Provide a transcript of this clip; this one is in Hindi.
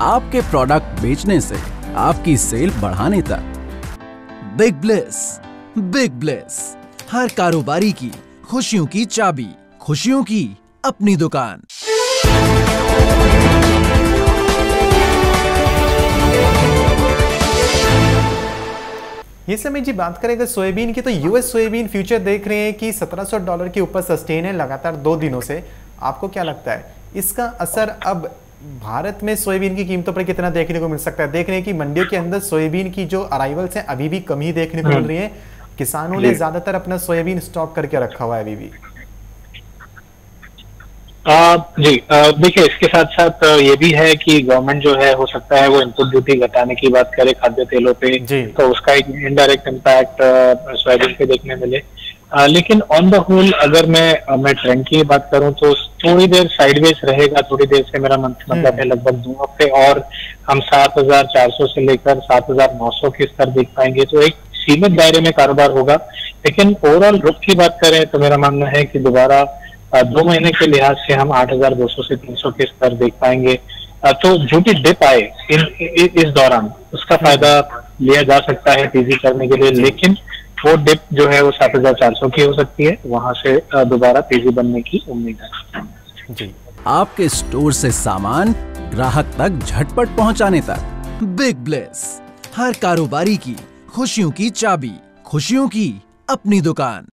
आपके प्रोडक्ट बेचने से आपकी सेल बढ़ाने तक। बिग ब्लेस हर कारोबारी की खुशियों की चाबी, खुशियों की अपनी दुकान। ये समय जी बात करें अगर सोयाबीन की तो यूएस सोयाबीन फ्यूचर देख रहे हैं कि $1700 के ऊपर सस्टेन है लगातार 2 दिनों से। आपको क्या लगता है इसका असर अब भारत में सोयाबीन की कीमतों पर कितना देखने को मिल सकता है? देख रहे हैं कि मंडियों के अंदर सोयाबीन की जो अराइवल्स हैं अभी भी कमी देखने को मिल रही है। किसानों ने ज्यादातर अपना सोयाबीन स्टॉक करके रखा हुआ है अभी भी। जी देखिए, इसके साथ साथ ये भी है कि गवर्नमेंट जो है हो सकता है वो इनपुट ड्यूटी घटाने की बात करे खाद्य तेलों पे, तो उसका एक इनडायरेक्ट इम्पैक्ट सोयाबीन पे देखने मिले। लेकिन ऑन द होल अगर मैं ट्रेंड की बात करूं तो थोड़ी देर साइडवेज रहेगा। थोड़ी देर से मेरा मतलब है लगभग 2 हफ्ते और हम 7,400 से लेकर 7,900 के स्तर देख पाएंगे, तो एक सीमित दायरे में कारोबार होगा। लेकिन ओवरऑल रुख की बात करें तो मेरा मानना है कि दोबारा 2 महीने के लिहाज से हम 8,200 से 300 के स्तर देख पाएंगे। तो जो भी डिप आए इस दौरान उसका फायदा लिया जा सकता है तेजी करने के लिए, लेकिन वो डिप जो है वो 7,400 की हो सकती है, वहां से दोबारा तेजी बनने की उम्मीद है। जी आपके स्टोर से सामान ग्राहक तक झटपट पहुंचाने तक। बिग ब्लेस हर कारोबारी की खुशियों की चाबी, खुशियों की अपनी दुकान।